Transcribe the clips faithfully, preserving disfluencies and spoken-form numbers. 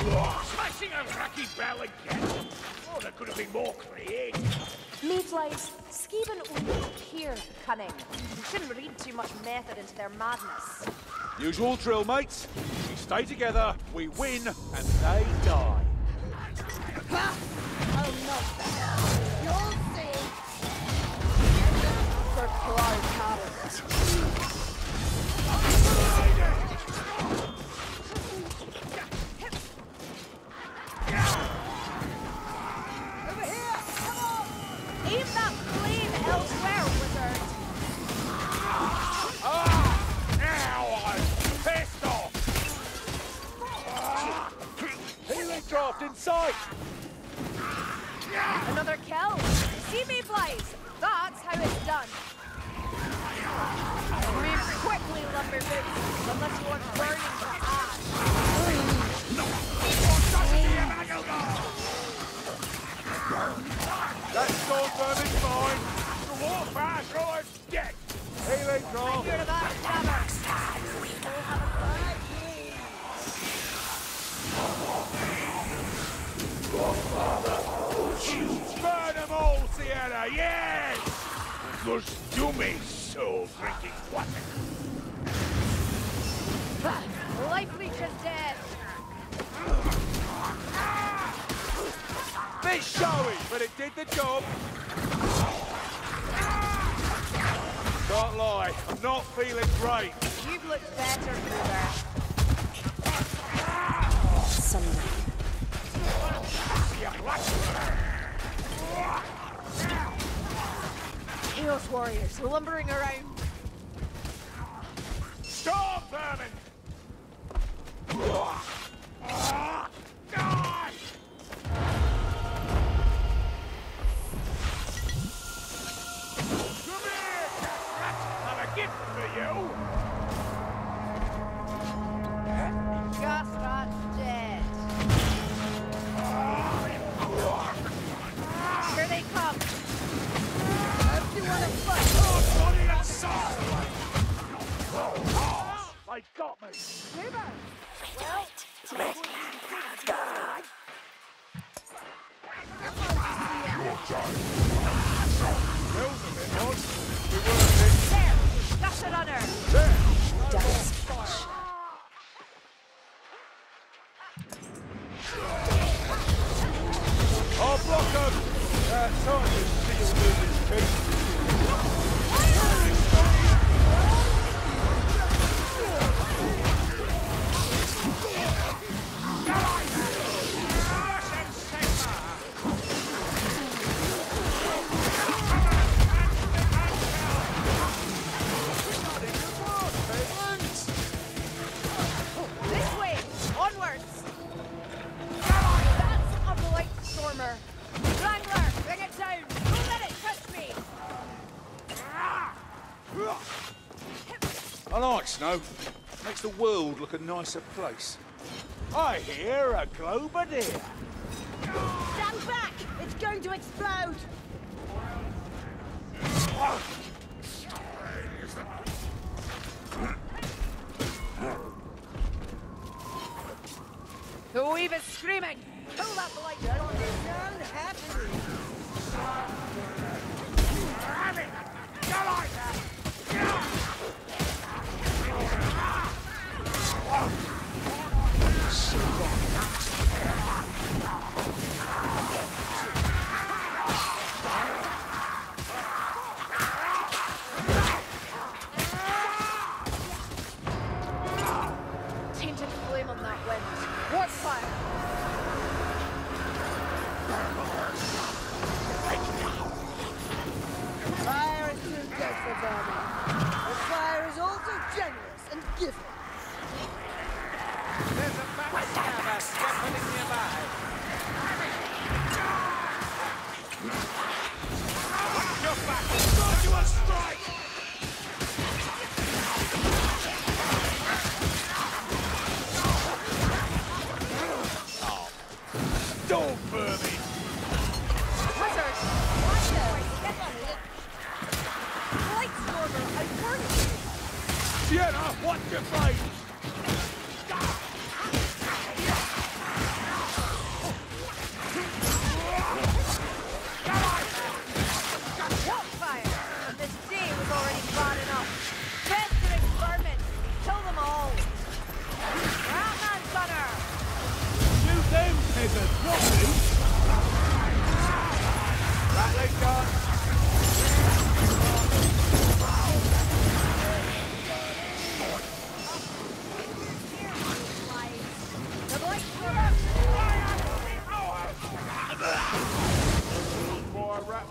Smashing a cracky bell again. Oh, there could have been more creative. Meatlice, Skeevan will appear cunning. You shouldn't read too much method into their madness. Usual drill, mates. We stay together, we win, and they die. Bah! Oh, not that. You'll see. For Clyde Patterson. Over here! Come on! Leave that flame elsewhere, wizard! Ah! Now I'm pissed off! Ah. Healing draft in sight! Another kill! See me, Blaze! That's how it's done! Move quickly, Lumberboots, unless you want burning to ash! No! Keep on touching the Emmanuel! That storm vermin is mine! The war fast or I'm dead! Healing draft! You're about to have we will have a your father! You burn them all, Sierra, yes! Because you may so drinking water. Life leech is dead. Ah! Bit showy, but it did the job. Ah! Can't lie, I'm not feeling great. You've looked better, Hoover. Ah! Something. Chaos warriors lumbering around. Storm vermin! Die! Come here, cat rat! Have a gift for you! Gas rat's dead. Here they come. If you want to fight. Oh, bloody outside! Oh, they got me. Hoover. Well, let's die. Your turn. Kills a bit, Oz. We were a bit. There. That's an honor. There. That's gosh. I'll block him. Uh, so I just see you lose this piece. This way, onwards. That's a blight stormer. Wrangler! Bring it down! Don't let it touch me! I like snow. Makes the world look a nicer place. I hear a Globardier! Stand back! It's going to explode! The weave is screaming! Pull that light on his own happy! You have it! You like that! Tainted flame on that wind. What fire? Fire is too good for vermin. But fire is also generous and giving. There's a backstabber stepping nearby. Watch your back! Start you a strike! Oh. Don't vermin! Sierra, watch your face!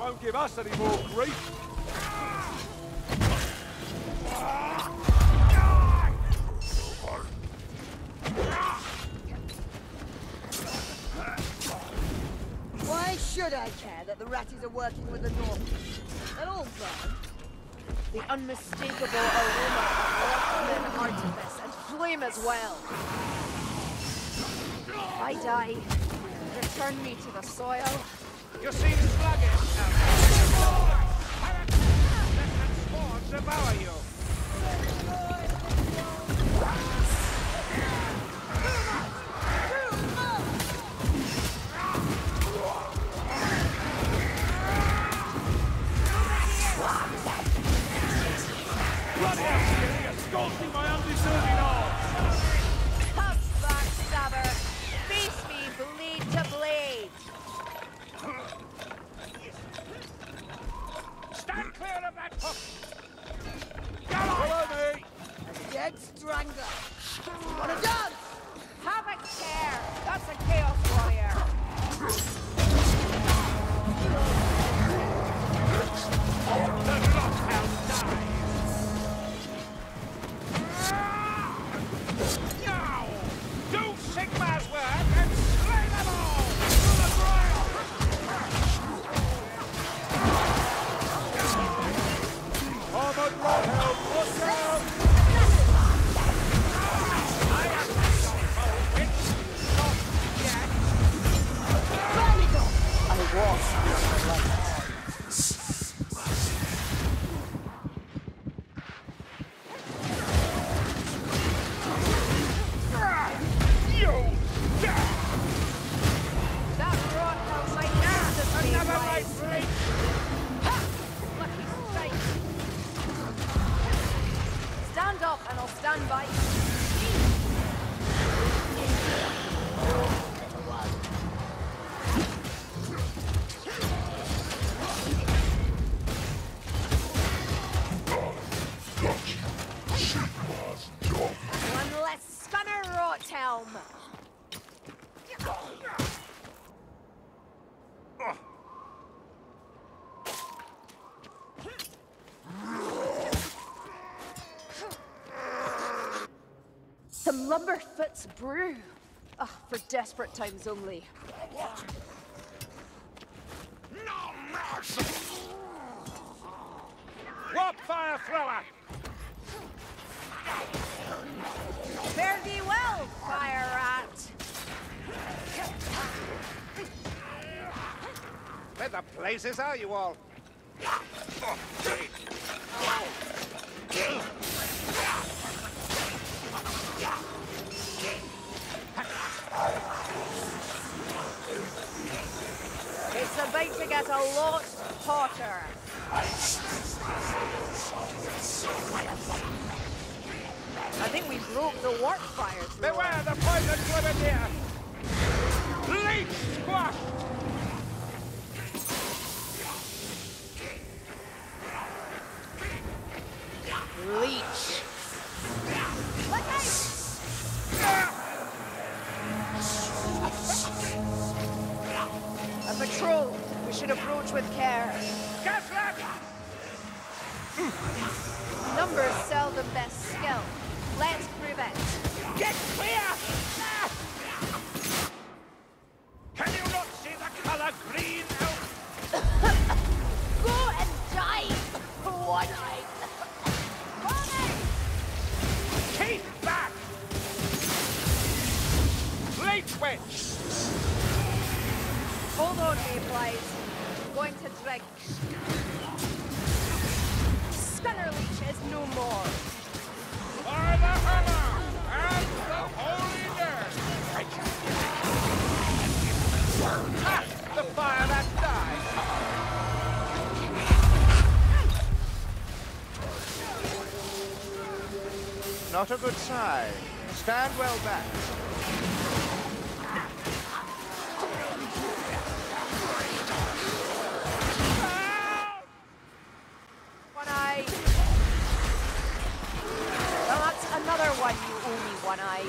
Don't give us any more grief. Why should I care that the Ratties are working with the North? They're all gone. The unmistakable aroma of Northmen artifice and flame as well. If I die, return me to the soil. You seem sluggish now. Let that swarm devour you. Run out, you scolding my undeserving arms! Cuss, backstabber! Face me bleed to blade! Stand clear of that hook! Get on! Me! A dead strangler! What a dance! Have a care! That's a chaos warrior! The blockhouse dies! Now! Do Sigma's work and slay them all! To the trial! Armored Bloodhound, look down! I am not not yet! I was right. You die! That brought out my nasty another life break! Stand up and I'll stand by you. One less spanner rot helm. Some Lumberfoot's brew. Ah, oh, for desperate times only. No mercy! What fire thrower? Fare thee well, fire rat! Where the places are you all? It's about to get a lot hotter. I think we broke the warp fires. Beware the poison grenadier! Leech squash! Leech. Look out! A patrol. We should approach with care. Numbers seldom best skill. Let's prove it. Get clear! Can you not see the color green out? Go and die for one eye. Keep back! Late witch! Hold on, Mayflies. I'm going to drink. Spinner leech is no more. For the hammer and the holy nurse! Ah, the fire that dies! Not a good sign. Stand well back. Another one, you only one-eyed.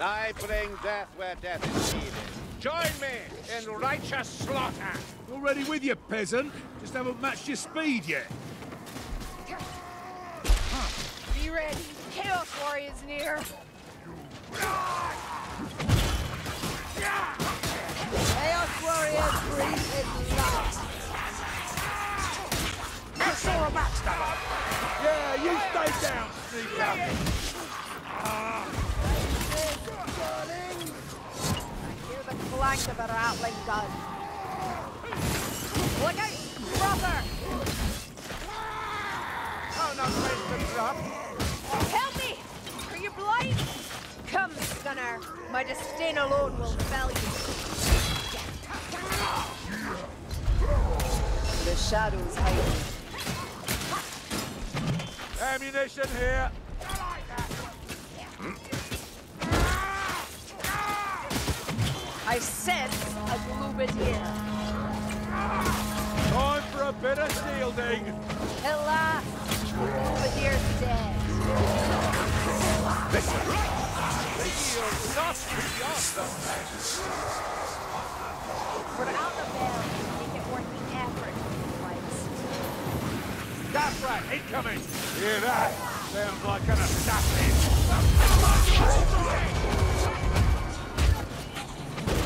I bring death where death is needed. Join me in righteous slaughter. Already with you, peasant. Just haven't matched your speed yet. Be ready. Chaos Warriors near. Chaos Warriors breathe in last. I saw a backstabber. Yeah, you stay down, Sneaker. I hear the clank of an rattling gun. Look out, brother! Oh, no place to drop. Help me! Are you blind? Come, Stunner. My disdain alone will fell you. The shadows hide. Ammunition here. I sense a gloobit here. Time for a bit of shielding. At last, Gloobid's dead. Listen, they yield not beyond them. Without the bell, make it worth the effort, guys. That's right, incoming. Hear that? Sounds like an assassin.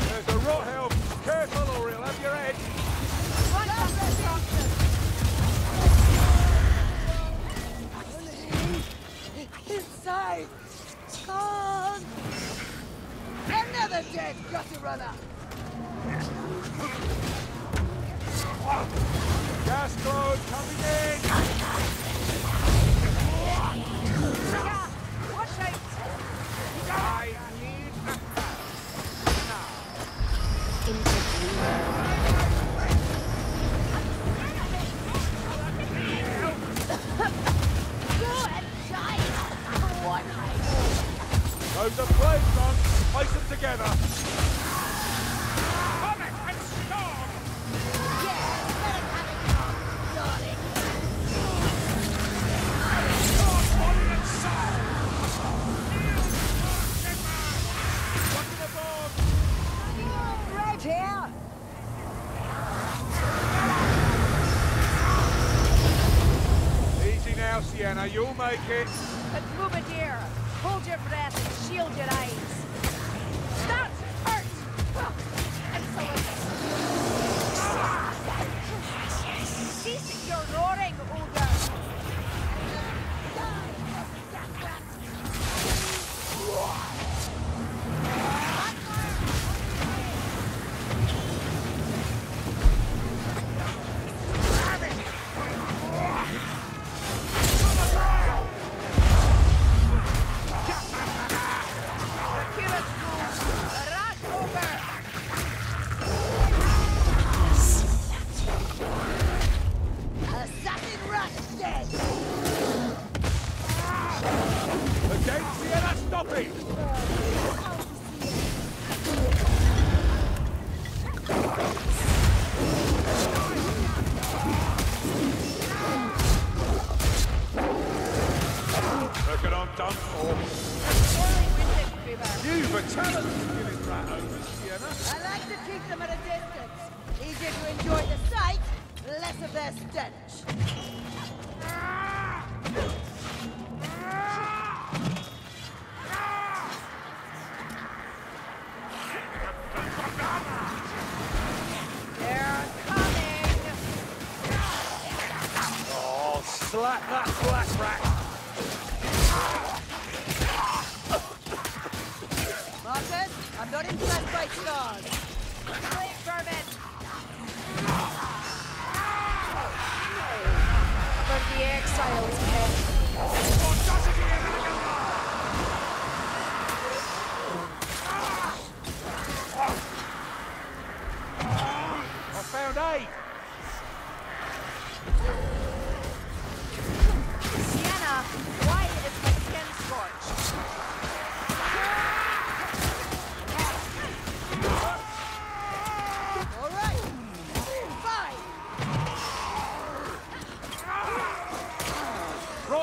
There's a rot help. Careful or he'll have your head. Run up this doctor! Inside! Gone! Another dead gutter runner! Gas code coming in! Watch out! I need a pass. Now. You're a giant for one night. Those are plays, man. Place them together. Comet and storm! Yeah, better have it, darling. Yeah. Easy now, Sienna. You'll make it. But Gloobid, hold your breath and shield your eyes. That hurt! Insolent. Cease your roaring, ogre.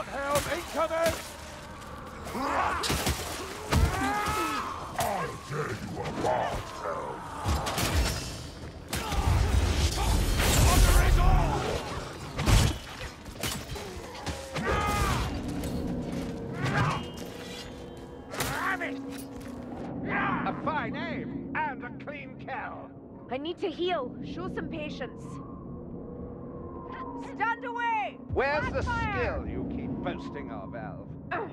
Help! A fine aim and a clean kill. I need to heal. Show some patience. Stand away! Where's Black the fire. Skill you keep boasting of, Alv?